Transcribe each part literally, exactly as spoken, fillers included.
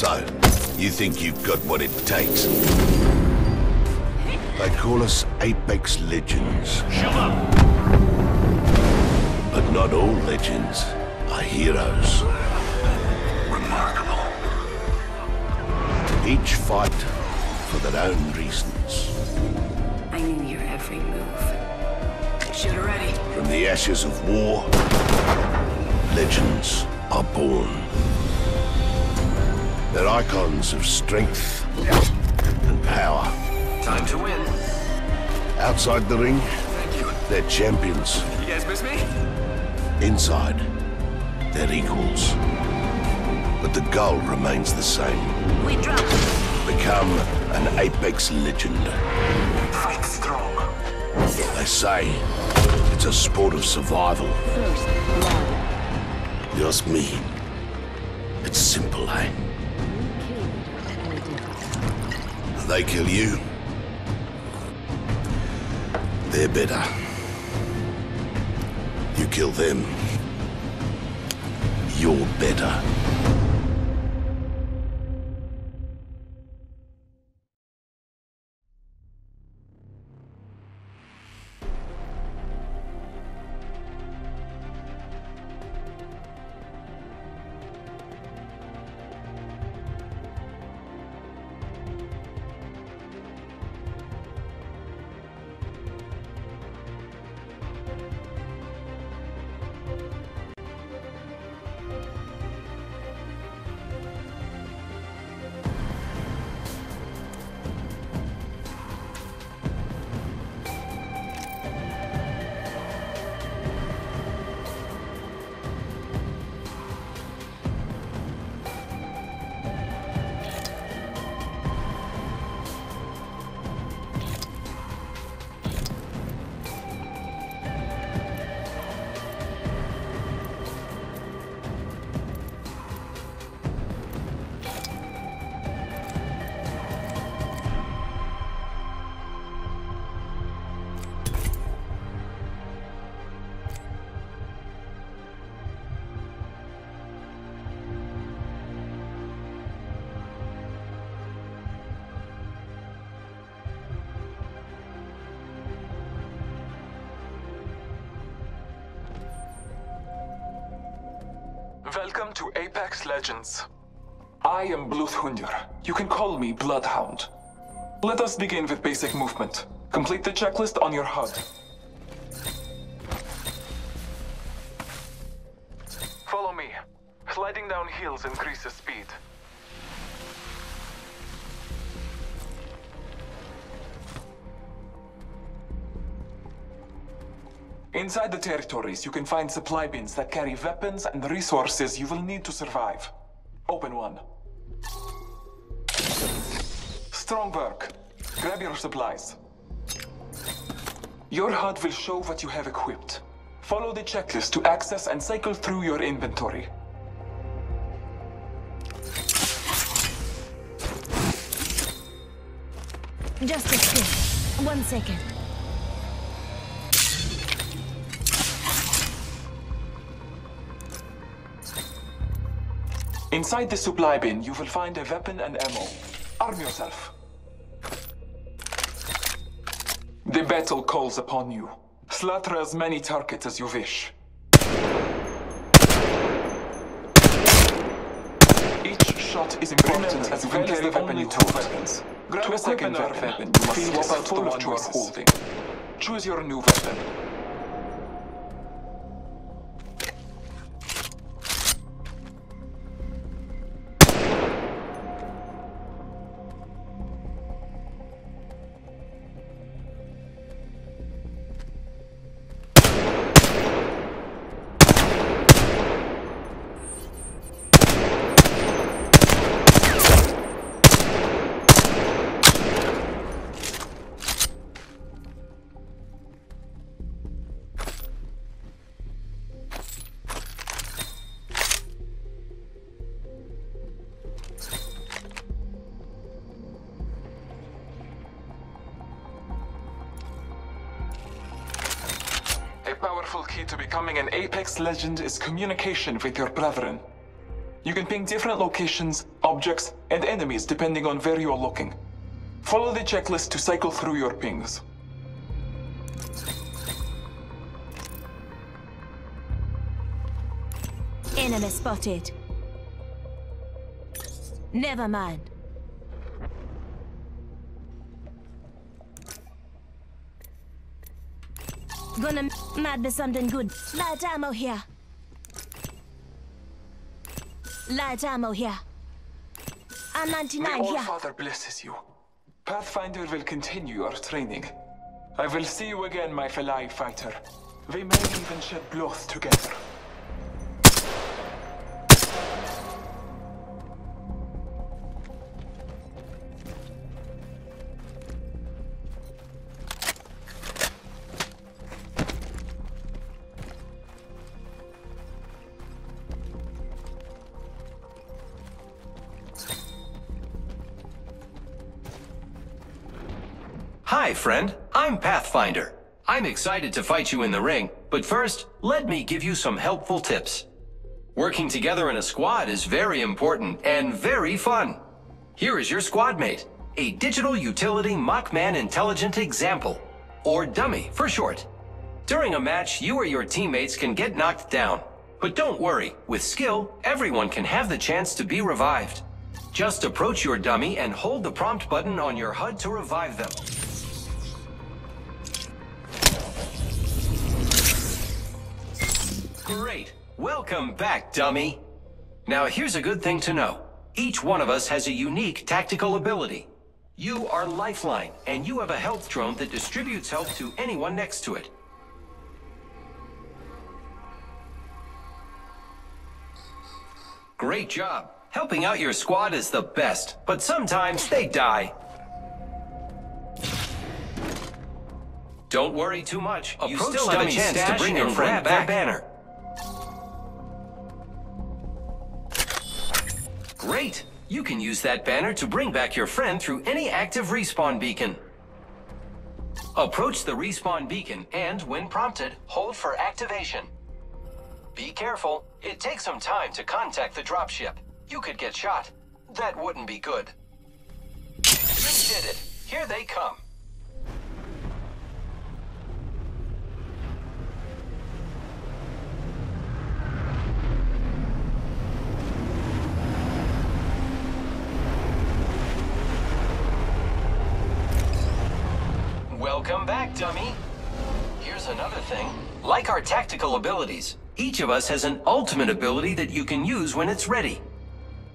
So, you think you've got what it takes? They call us Apex Legends. Shoot up. But not all legends are heroes. Remarkable. Each fight for their own reasons. I knew your every move. Shoot already. From the ashes of war, legends are born. They're icons of strength and power. Time to win. Outside the ring, thank you. They're champions. You guys miss me? Inside, they're equals. But the goal remains the same. We drop. Become an Apex Legend. Fight strong. They say it's a sport of survival. First blood. You ask me, it's simple, eh? They kill you, they're better. You kill them, you're better. Welcome to Apex Legends. I am Bloodhound. You can call me Bloodhound. Let us begin with basic movement. Complete the checklist on your H U D. Follow me. Sliding down hills increases speed. Inside the territories, you can find supply bins that carry weapons and resources you will need to survive. Open one. Strong work. Grab your supplies. Your H U D will show what you have equipped. Follow the checklist to access and cycle through your inventory. Just a second. One second. Inside the supply bin, you will find a weapon and ammo. Arm yourself. The battle calls upon you. Slaughter as many targets as you wish. Each shot is important as well as the weapon you hold. Grab to a second weapon, weapon. You must swap out the one you are holding. Choose your new weapon. Key to becoming an Apex Legend is communication with your brethren. You can ping different locations objects, and enemies depending on where you're looking. Follow the checklist to cycle through your pings. Enemy spotted. Never mind. Gonna mad be something good. Light ammo here. Light ammo here. I'm ninety-nine here. May our Father blesses you. Pathfinder will continue your training. I will see you again, my fellow fighter. We may even shed blood together. Hi, friend. I'm Pathfinder. I'm excited to fight you in the ring, but first, let me give you some helpful tips. Working together in a squad is very important and very fun. Here is your squad mate, a digital utility Machman intelligent example, or dummy for short. During a match, you or your teammates can get knocked down. But don't worry, with skill, everyone can have the chance to be revived. Just approach your dummy and hold the prompt button on your H U D to revive them. Great! Welcome back, dummy! Now here's a good thing to know. Each one of us has a unique tactical ability. You are Lifeline, and you have a health drone that distributes health to anyone next to it. Great job! Helping out your squad is the best, but sometimes they die. Don't worry too much. Approach you still have a chance to bring your friend back. Banner. Great! You can use that banner to bring back your friend through any active respawn beacon. Approach the respawn beacon and, when prompted, hold for activation. Be careful. It takes some time to contact the dropship. You could get shot. That wouldn't be good. You did it. Here they come. Welcome back, dummy. Here's another thing. Like our tactical abilities, each of us has an ultimate ability that you can use when it's ready.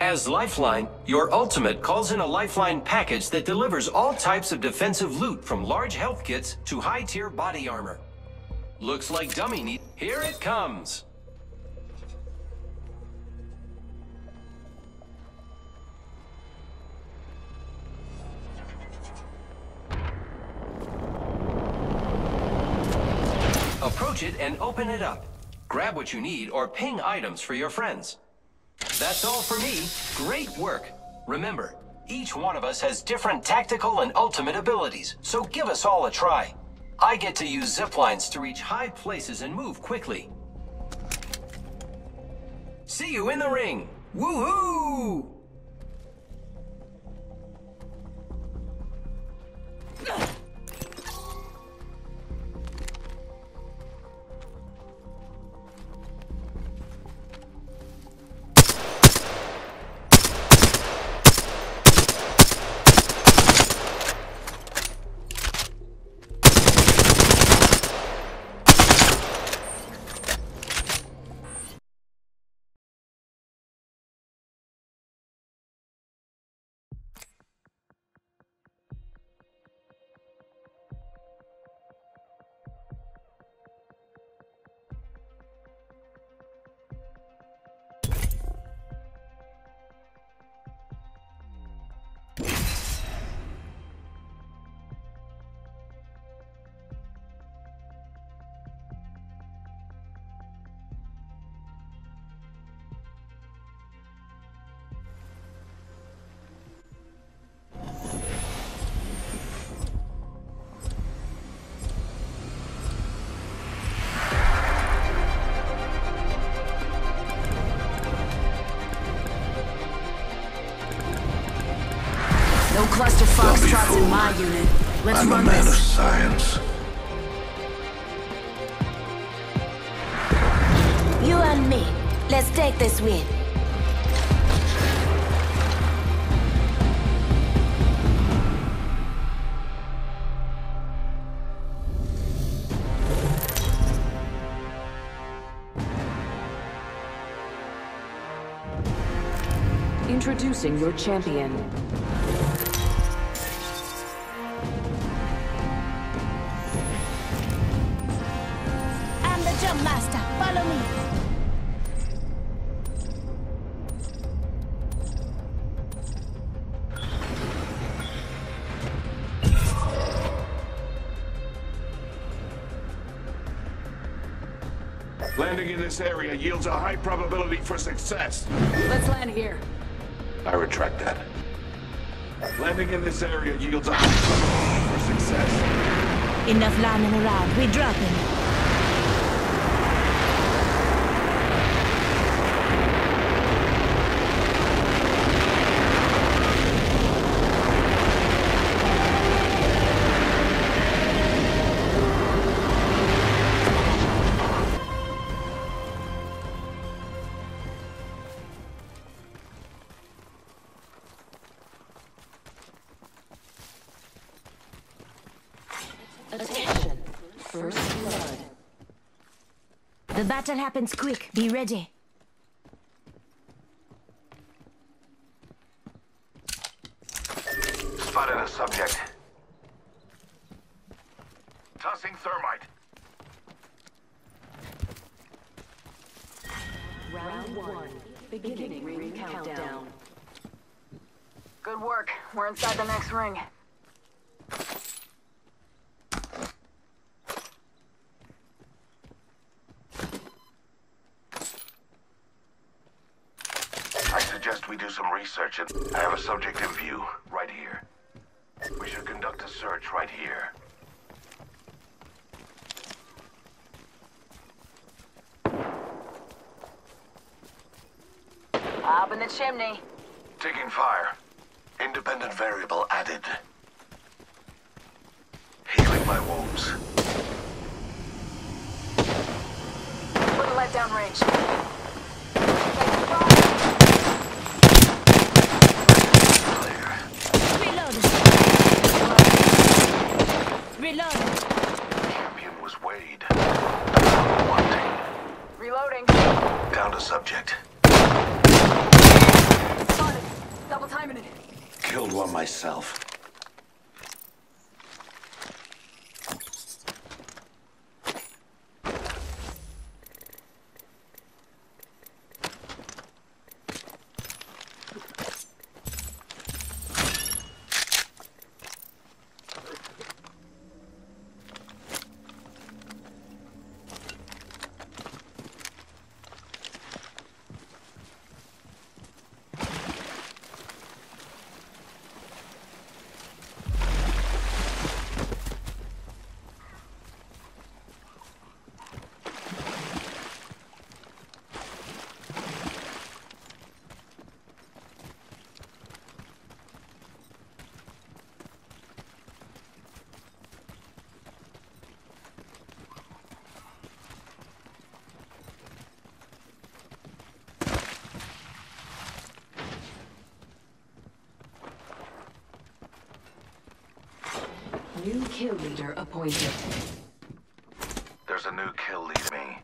As Lifeline, your ultimate calls in a Lifeline package that delivers all types of defensive loot from large health kits to high-tier body armor. Looks like dummy need... Here it comes! Approach it and open it up. Grab what you need or ping items for your friends. That's all for me. Great work. Remember, each one of us has different tactical and ultimate abilities, so give us all a try. I get to use ziplines to reach high places and move quickly. See you in the ring. Woohoo! That's in my unit. Let's I'm run a man this. of science. You and me. Let's take this win. Introducing your champion. I'm the jump master. Follow me. Landing in this area yields a high probability for success. Let's land here. I retract that. Landing in this area yields a high for success. Enough landing around. We're dropping. Attention. First blood. The battle happens quick. Be ready. Spotted a subject. Tossing thermite. Round one. Beginning ring countdown. Good work. We're inside the next ring. We do some research and I have a subject in view right here. We should conduct a search right here. Up in the chimney. Taking fire. Independent variable added. Healing my wounds. Put a light down range. Subject. Spotted. Double timing it. Killed one myself. New kill leader appointed. There's a new kill leader. Me.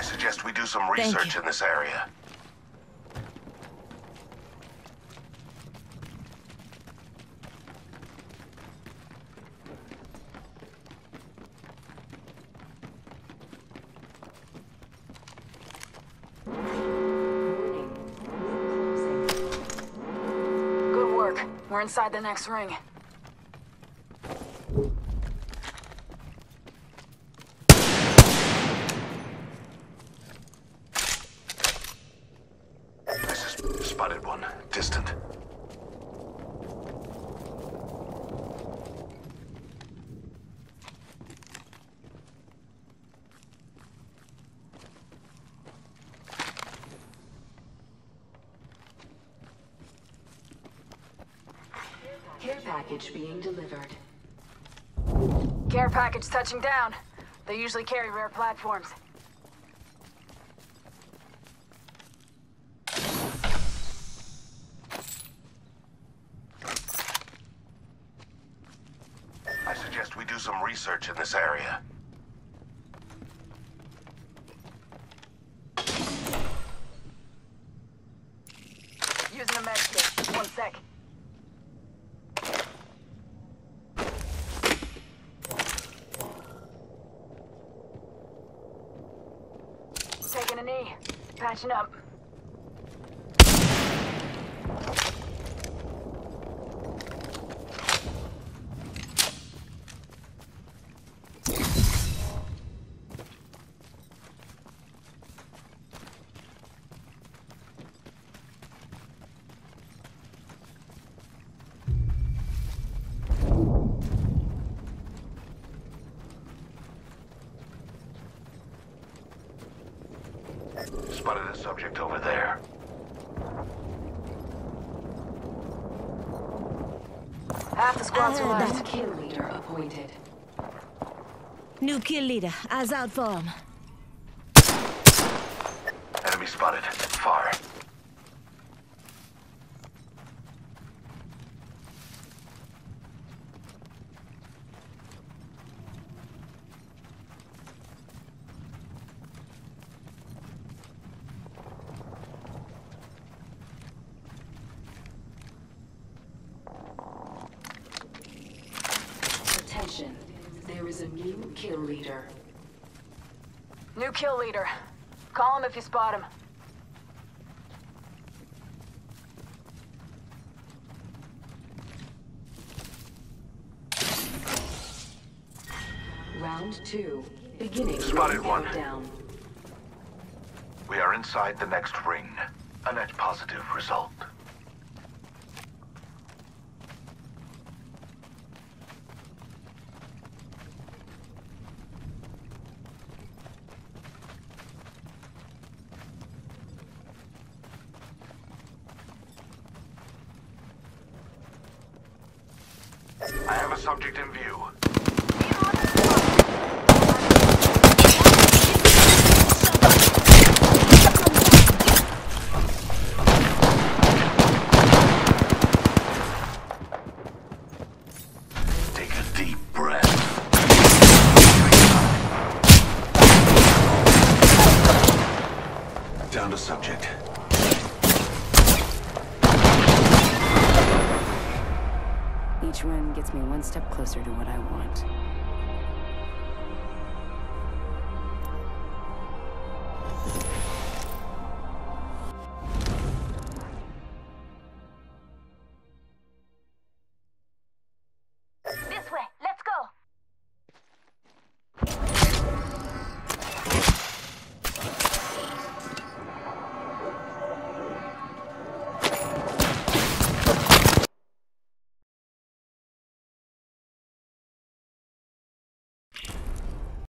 I suggest we do some research in this area. Good work. We're inside the next ring. Package being delivered. Care package touching down. They usually carry rare platforms. I suggest we do some research in this area. Using a med kit. One sec. Patching up. Spotted a subject over there. Half the squad's arrived. Kill leader appointed. New kill leader, eyes out for him. Enemy spotted. Far. There is a new kill leader. New kill leader. Call him if you spot him. Round two. Beginning. Spotted one. Down. We are inside the next ring. A net positive result. I have a subject in view. Take a deep breath. Down to subject. Each run gets me one step closer to what I want.